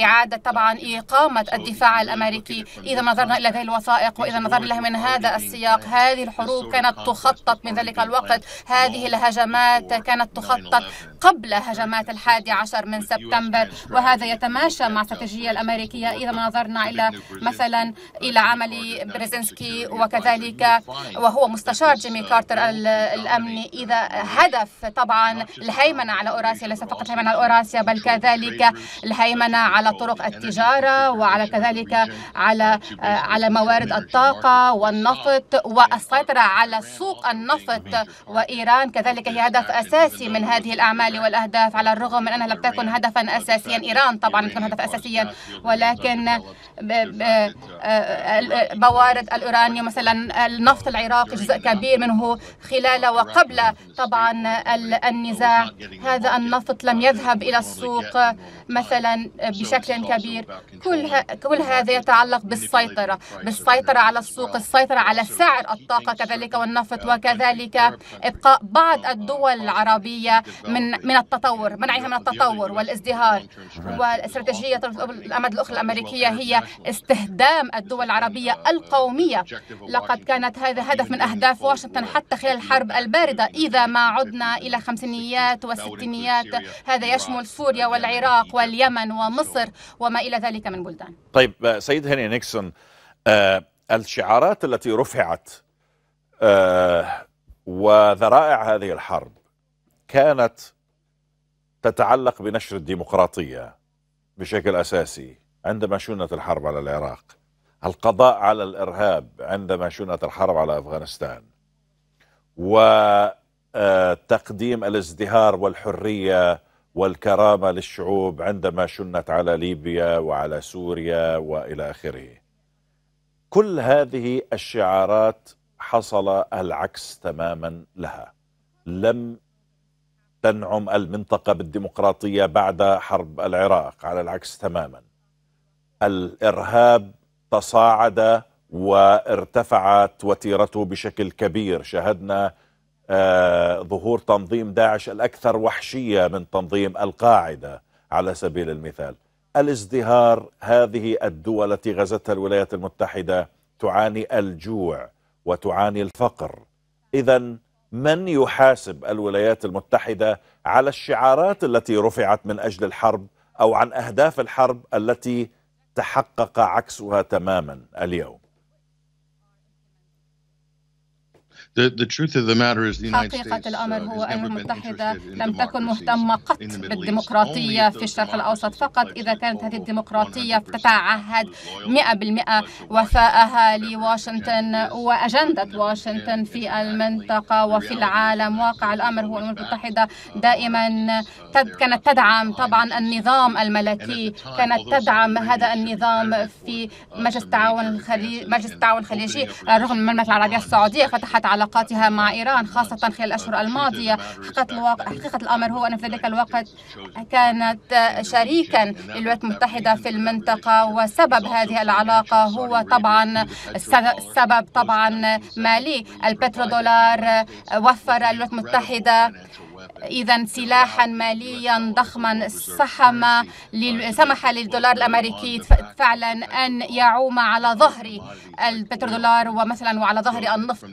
إعادة طبعا إقامة الدفاع الأمريكي. إذا نظرنا إلى هذه الوثائق وإذا نظرنا لها من هذا السياق، هذه الحروب كانت تخطط من ذلك الوقت، هذه الهجمات كانت تخطط قبل هجمات 11 من سبتمبر، وهذا يتماشى مع الاستراتيجية الأمريكية إذا نظرنا إلى مثلا إلى عمل بريزنسكي، وكذلك وهو مستشار جيمي كارتر الأمني. إذا هدف طبعا الهيمنة على أوراسيا، ليس فقط الهيمنة على أوراسيا بل كذلك الهيمنة على طرق التجارة وعلى كذلك على موارد الطاقة والنفط والسيطرة على سوق النفط وإيران، كذلك هي هدف أساسي من هذه الأعمال والأهداف، على الرغم من أنها لم تكن هدفا أساسيا. إيران طبعا لم تكن هدفا أساسيا، ولكن موارد الأورانيوم مثلا النفط العراقي جزء كبير منه خلال وقبل طبعا النزاع هذا النفط لم يذهب إلى السوق مثلا بشكل كبير. كل هذا يتعلق بالسيطرة على السوق، السيطرة على سعر الطاقة كذلك والنفط، وكذلك إبقاء بعض الدول العربية من التطور، منعها من التطور والازدهار. والاستراتيجية طرف الأمد الأخرى الأمريكية هي استهدام الدول العربية القومية. لقد كانت هذا هدف من أهداف واشنطن حتى خلال الحرب الباردة. إذا ما عدنا إلى الخمسينيات والستينيات، هذا يشمل سوريا والعراق واليمن ومصر وما إلى ذلك من بلدان. طيب سيد هينينغسن، الشعارات التي رفعت وذرائع هذه الحرب كانت تتعلق بنشر الديمقراطية بشكل أساسي عندما شنت الحرب على العراق، القضاء على الإرهاب عندما شنت الحرب على أفغانستان، وتقديم الازدهار والحرية والكرامة للشعوب عندما شنت على ليبيا وعلى سوريا وإلى آخره. كل هذه الشعارات حصل العكس تماما لها، لم تنعم المنطقة بالديمقراطية بعد حرب العراق، على العكس تماما. الإرهاب تصاعد وارتفعت وتيرته بشكل كبير، شاهدنا ظهور تنظيم داعش الأكثر وحشية من تنظيم القاعدة على سبيل المثال. الازدهار، هذه الدول التي غزتها الولايات المتحدة تعاني الجوع وتعاني الفقر. إذن من يحاسب الولايات المتحدة على الشعارات التي رفعت من أجل الحرب أو عن أهداف الحرب التي تحقق عكسها تماما اليوم؟ حقيقة الأمر هو أن الولايات المتحدة لم تكن مهتمة قط بالديمقراطية في الشرق الأوسط فقط. إذا كانت هذه الديمقراطية تتعهد 100% وفاءها لواشنطن وأجندة واشنطن في المنطقة وفي العالم. واقع الأمر هو أن الولايات المتحدة دائما كانت تدعم طبعا النظام الملكي، كانت تدعم هذا النظام في مجلس التعاون الخليجي، رغم أن المملكة العربية السعودية فتحت علاقاتها مع إيران خاصة خلال الأشهر الماضية. حقيقة الأمر هو أن في ذلك الوقت كانت شريكا للولايات المتحدة في المنطقة، وسبب هذه العلاقة هو طبعا سبب طبعا مالي. البترودولار وفر الولايات المتحدة إذا سلاحا ماليا ضخما سمح للدولار الأمريكي فعلا أن يعوم على ظهر البترودولار ومثلا وعلى ظهر النفط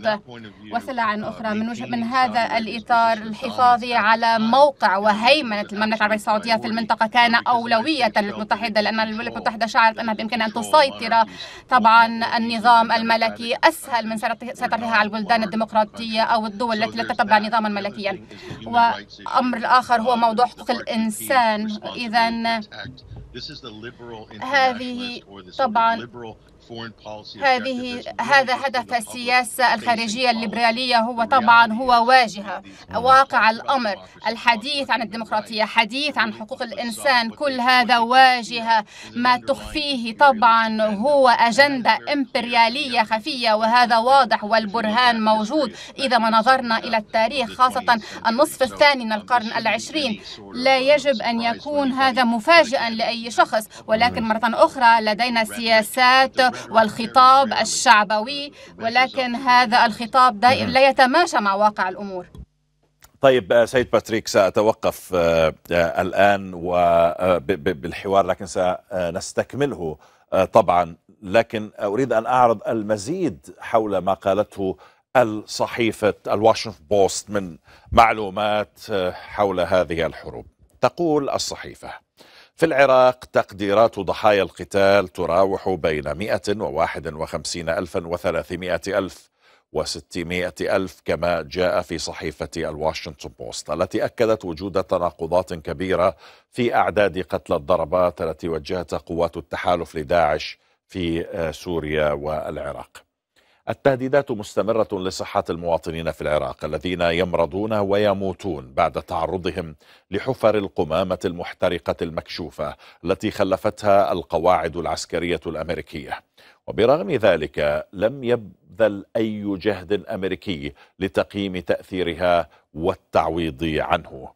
وسلع أخرى. من هذا الإطار الحفاظ على موقع وهيمنة المملكة العربية السعودية في المنطقة كان أولوية للولايات المتحدة، لأن الولايات المتحدة شعرت أنها بإمكانها أن تسيطر طبعا النظام الملكي أسهل من سيطرتها على البلدان الديمقراطية أو الدول التي لا تتبع نظاما ملكيا. وأمر الآخر هو موضوع حقوق الإنسان. إذن هذه طبعا هذا هدف السياسة الخارجية الليبرالية، هو طبعا هو واجهة. واقع الأمر الحديث عن الديمقراطية، حديث عن حقوق الإنسان، كل هذا واجهة. ما تخفيه طبعا هو أجندة إمبريالية خفية، وهذا واضح والبرهان موجود إذا ما نظرنا إلى التاريخ خاصة النصف الثاني من القرن العشرين. لا يجب أن يكون هذا مفاجئا لأي شخص، ولكن مرة أخرى لدينا سياسات والخطاب الشعبوي، ولكن هذا الخطاب دائما لا يتماشى مع واقع الأمور. طيب سيد باتريك، سأتوقف الآن بالحوار لكن سنستكمله طبعا، لكن أريد أن أعرض المزيد حول ما قالته الصحيفة الواشنطن بوست من معلومات حول هذه الحروب. تقول الصحيفة: في العراق تقديرات ضحايا القتال تراوح بين 151,300 و600,000 كما جاء في صحيفة الواشنطن بوست التي أكدت وجود تناقضات كبيرة في أعداد قتلى الضربات التي وجهتها قوات التحالف لداعش في سوريا والعراق. التهديدات مستمرة لصحة المواطنين في العراق الذين يمرضون ويموتون بعد تعرضهم لحفر القمامة المحترقة المكشوفة التي خلفتها القواعد العسكرية الأمريكية، وبرغم ذلك لم يبذل أي جهد أمريكي لتقييم تأثيرها والتعويض عنه.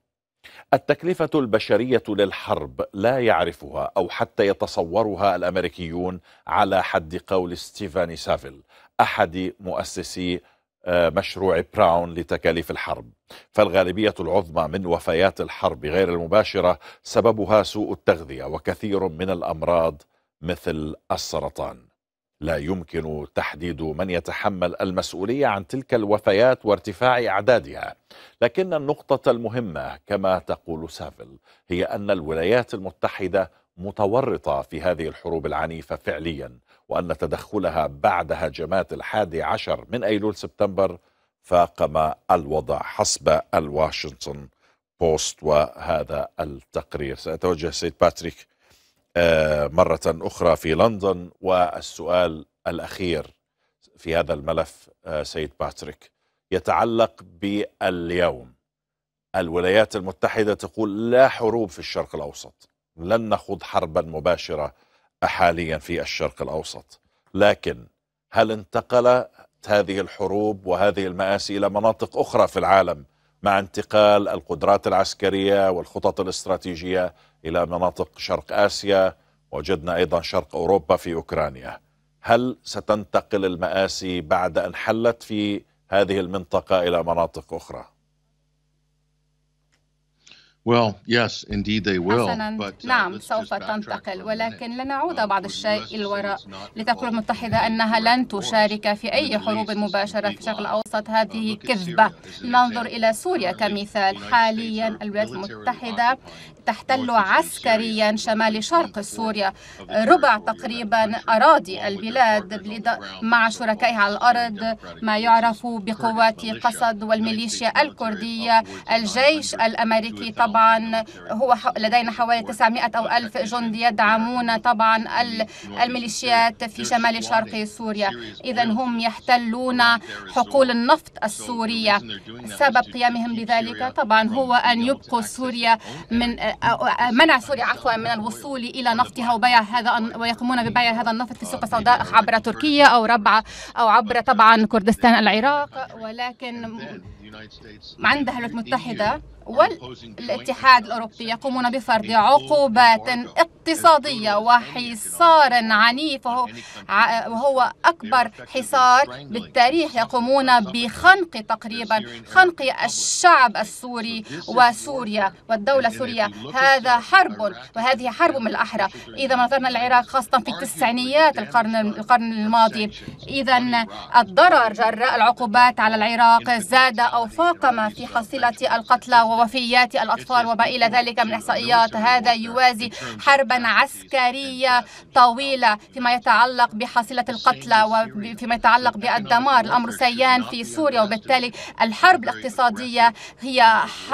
التكلفة البشرية للحرب لا يعرفها أو حتى يتصورها الأمريكيون على حد قول ستيفاني سافل أحد مؤسسي مشروع براون لتكاليف الحرب، فالغالبية العظمى من وفيات الحرب غير المباشرة سببها سوء التغذية وكثير من الأمراض مثل السرطان. لا يمكن تحديد من يتحمل المسؤولية عن تلك الوفيات وارتفاع أعدادها، لكن النقطة المهمة كما تقول سافل هي أن الولايات المتحدة متورطة في هذه الحروب العنيفة فعليا، وأن تدخلها بعد هجمات 11 من أيلول سبتمبر فاقم الوضع حسب الواشنطن بوست. وهذا التقرير. سأتوجه سيد باتريك مرة أخرى في لندن، والسؤال الأخير في هذا الملف سيد باتريك يتعلق باليوم. الولايات المتحدة تقول لا حروب في الشرق الأوسط، لن نخوض حربا مباشرة حاليا في الشرق الأوسط، لكن هل انتقلت هذه الحروب وهذه المآسي إلى مناطق أخرى في العالم مع انتقال القدرات العسكرية والخطط الاستراتيجية إلى مناطق شرق آسيا؟ وجدنا أيضا شرق أوروبا في أوكرانيا. هل ستنتقل المآسي بعد أن حلت في هذه المنطقة إلى مناطق أخرى؟ Well, yes, indeed they will. نعم سوف تنتقل، ولكن لنعود بعض الشيء الوراء. لتقول المتحدة أنها لن تشارك في أي حروب مباشرة في الشرق الأوسط، هذه كذبة. ننظر إلى سوريا كمثال. حاليا الولايات المتحدة تحتل عسكريا شمال شرق سوريا، ربع تقريبا أراضي البلاد مع شركائها على الأرض، ما يعرف بقوات قسد والميليشيا الكردية. الجيش الأمريكي طبعا هو لدينا حوالي 900 أو 1000 جندي يدعمون طبعا الميليشيات في شمال شرق سوريا. إذا هم يحتلون حقول النفط السورية. سبب قيامهم بذلك طبعا هو أن يبقوا سوريا من منع سوريا عفوا من الوصول إلى نفطها وبيع هذا، ويقومون ببيع هذا النفط في السوق السوداء عبر تركيا أو عبر طبعا كردستان العراق. ولكن عندها الولايات المتحدة والاتحاد الأوروبي يقومون بفرض عقوبات اقتصادية وحصار عنيف، وهو أكبر حصار بالتاريخ. يقومون بخنق تقريبا خنق الشعب السوري وسوريا والدولة السورية. هذا حرب، وهذه حرب من الأحرى. إذا نظرنا العراق خاصة في التسعينيات القرن الماضي، إذا الضرر جراء العقوبات على العراق زاد أو فاقم في حصيلة القتلى ووفيات الأطفال وما إلى ذلك من إحصائيات. هذا يوازي حربا عسكرية طويلة فيما يتعلق بحصيلة القتلى وفيما يتعلق بالدمار. الأمر سيان في سوريا، وبالتالي الحرب الاقتصادية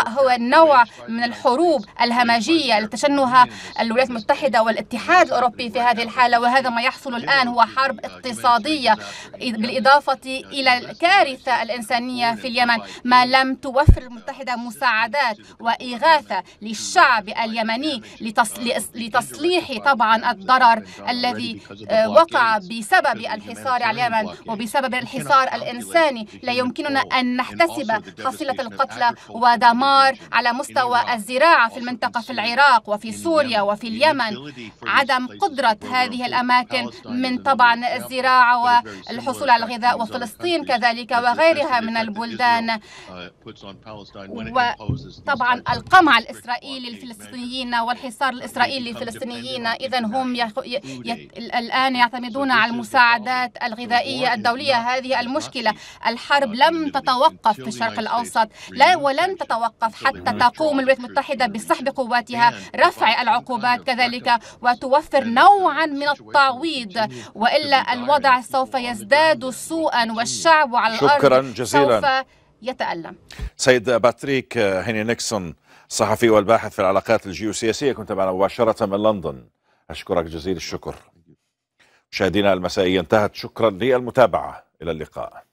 هو نوع من الحروب الهمجية التي تشنها الولايات المتحدة والاتحاد الأوروبي في هذه الحالة. وهذا ما يحصل الآن هو حرب اقتصادية، بالإضافة إلى الكارثة الإنسانية في اليمن. ما لم توفر المتحدة مساعدات وإغاثة للشعب اليمني لتصليح طبعا الضرر الذي وقع بسبب الحصار على اليمن وبسبب الحصار الإنساني. لا يمكننا أن نحتسب حصيلة القتلى ودمار على مستوى الزراعة في المنطقة، في العراق وفي سوريا وفي اليمن. عدم قدرة هذه الأماكن من طبعا الزراعة والحصول على الغذاء، وفلسطين كذلك وغيرها من البلدان، وطبعا القمع الإسرائيلي للفلسطينيين والحصار الإسرائيلي الفلسطينيين. إذن هم الآن يعتمدون على المساعدات الغذائية الدولية. هذه المشكلة. الحرب لم تتوقف في الشرق الأوسط، لا ولن تتوقف حتى تقوم الولايات المتحدة بسحب قواتها، رفع العقوبات كذلك، وتوفر نوعا من التعويض، وإلا الوضع سوف يزداد سوءا والشعب على الأرض شكرا جزيلا سوف يتألم. سيد باتريك هينينغسن، صحفي والباحث في العلاقات الجيوسياسية، كنت معنا مباشرة من لندن، أشكرك جزيل الشكر. مشاهدينا المسائية انتهت، شكرا للمتابعة، إلى اللقاء.